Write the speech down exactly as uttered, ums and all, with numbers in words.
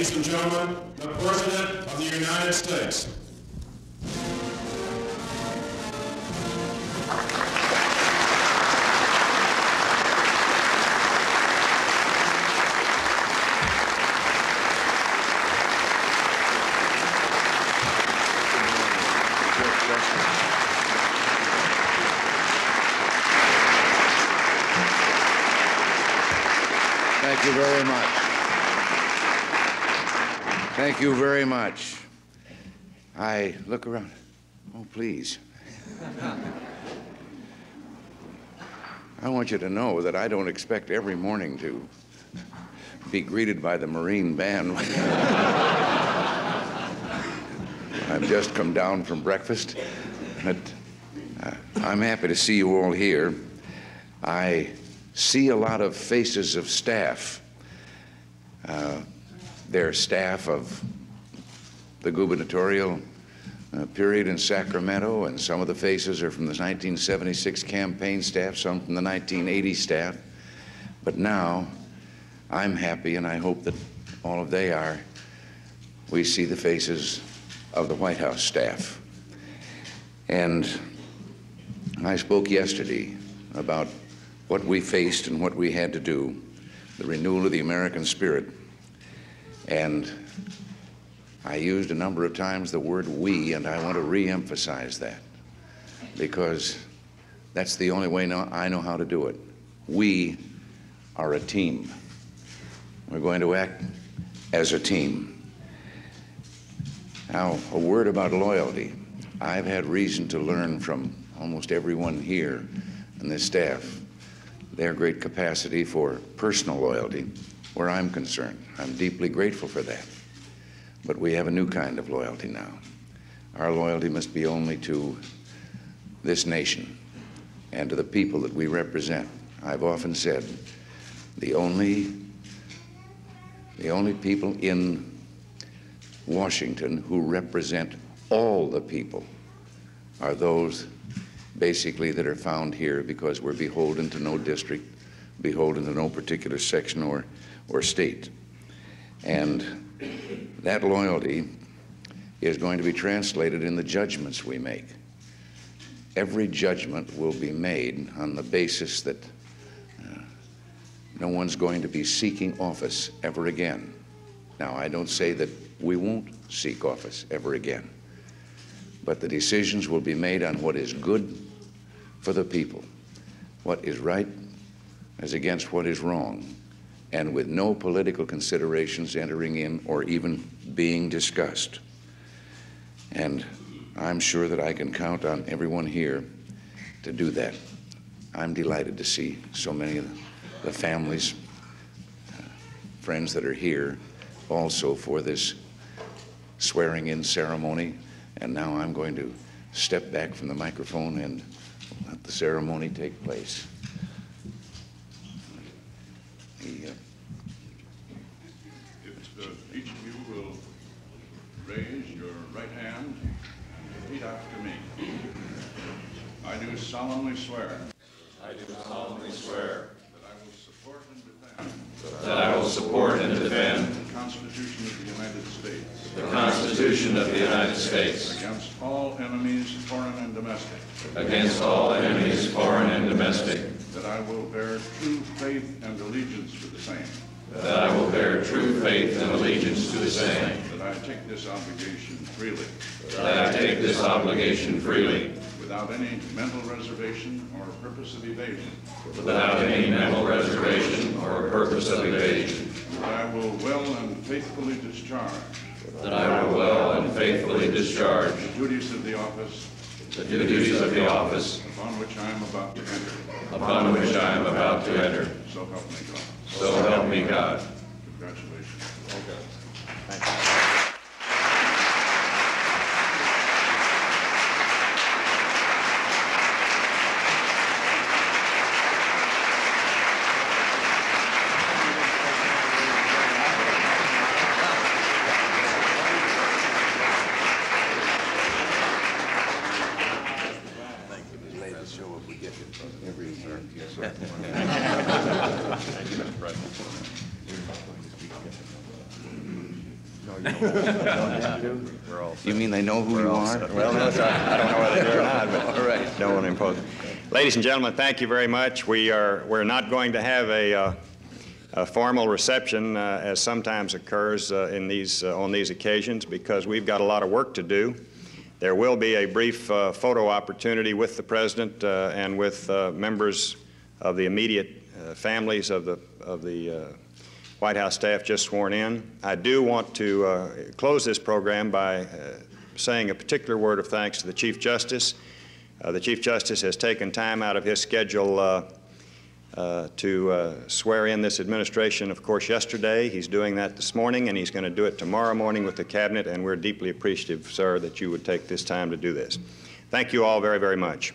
Ladies and gentlemen, the President of the United States. Thank you very much. Thank you very much. I look around. Oh, please. I want you to know that I don't expect every morning to be greeted by the Marine Band. I've just come down from breakfast, but uh, I'm happy to see you all here. I see a lot of faces of staff. Uh, they're staff of the gubernatorial uh, period in Sacramento, and some of the faces are from the nineteen seventy-six campaign staff, some from the nineteen eighty staff. But now, I'm happy, and I hope that all of they are, we see the faces of the White House staff. And I spoke yesterday about what we faced and what we had to do, the renewal of the American spirit. And I used a number of times the word we, and I want to re-emphasize that, because that's the only way now I know how to do it. We are a team. We're going to act as a team. Now, a word about loyalty. I've had reason to learn from almost everyone here and this staff their great capacity for personal loyalty, where I'm concerned. I'm deeply grateful for that. But we have a new kind of loyalty now. Our loyalty must be only to this nation and to the people that we represent. I've often said, the only, the only people in Washington who represent all the people are those basically that are found here, because we're beholden to no district, beholden to no particular section or, or state. And that loyalty is going to be translated in the judgments we make. Every judgment will be made on the basis that uh, no one's going to be seeking office ever again. Now, I don't say that we won't seek office ever again, but the decisions will be made on what is good for the people, what is right as against what is wrong, and with no political considerations entering in or even being discussed. And I'm sure that I can count on everyone here to do that. I'm delighted to see so many of the families, uh, friends that are here also for this swearing-in ceremony. And now I'm going to step back from the microphone and let the ceremony take place. The, uh, if uh, each of you will raise your right hand and repeat after me. I do solemnly swear. I do solemnly swear. That I will support and defend. That I will support and defend. The Constitution of the United States. The Constitution of the United States. Against all enemies, foreign and domestic. Against all enemies, foreign and domestic. That I will bear true faith and allegiance to the same. That I will bear true faith and allegiance to the same. That I take this obligation freely. That I take this obligation freely. Without any mental reservation or purpose of evasion. Without any mental reservation or purpose of evasion. That I will well and faithfully discharge. That I will well and faithfully discharge. The duties of the office. The duties of the office. Upon which I am about to enter. Upon which I am about to enter. So help me God. So help me God. Congratulations. Okay. Thank you. Thank you, Mister President. No, you don't. No, we're all you mean they know who we're you are? Well, no, sorry. I don't know whether they do or not, but all right. Don't want to impose it. Ladies and gentlemen, thank you very much. We are, we're not going to have a, uh, a formal reception, uh, as sometimes occurs uh, in these, uh, on these occasions, because we've got a lot of work to do. There will be a brief uh, photo opportunity with the President uh, and with uh, members of the immediate uh, families of the, of the uh, White House staff just sworn in. I do want to uh, close this program by uh, saying a particular word of thanks to the Chief Justice. Uh, the Chief Justice has taken time out of his schedule uh, uh, to uh, swear in this administration, of course, yesterday. He's doing that this morning, and he's going to do it tomorrow morning with the Cabinet, and we're deeply appreciative, sir, that you would take this time to do this. Thank you all very, very much.